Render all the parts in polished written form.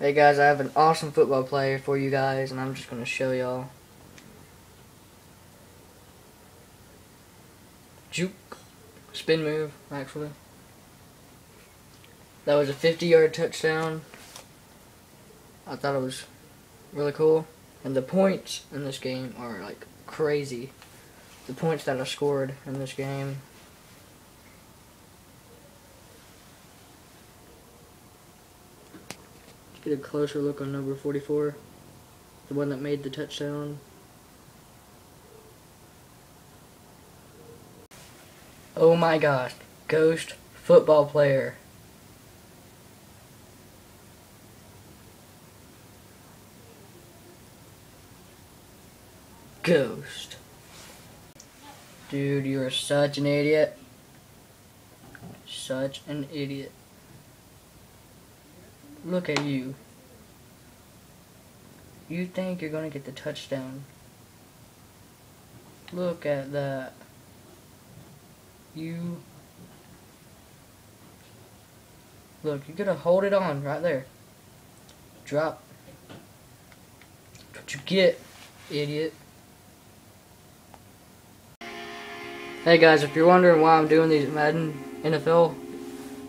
Hey guys, I have an awesome football player for you guys, and I'm just going to show y'all. Juke. Spin move, actually. That was a 50-yard touchdown. I thought it was really cool. And the points in this game are, like, crazy. The points that I scored in this game. Let's get a closer look on number 44. The one that made the touchdown. Oh my gosh. Ghost football player. Ghost. Dude, you are such an idiot. Such an idiot. Look at you. You think you're going to get the touchdown. Look at that. You. Look, you're going to hold it on right there. Drop. That's what you get, idiot. Hey guys, if you're wondering why I'm doing these Madden NFL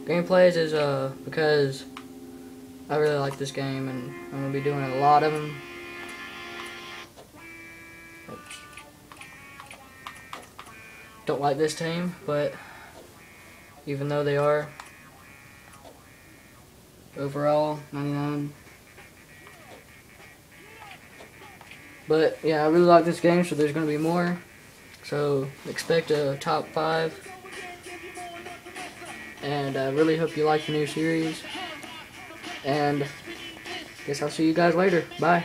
gameplays, is because I really like this game and I'm going to be doing a lot of them. Oops. Don't like this team, but even though they are overall 99. But yeah, I really like this game, so there's going to be more. So expect a top 5, and I really hope you like the new series, and I guess I'll see you guys later. Bye.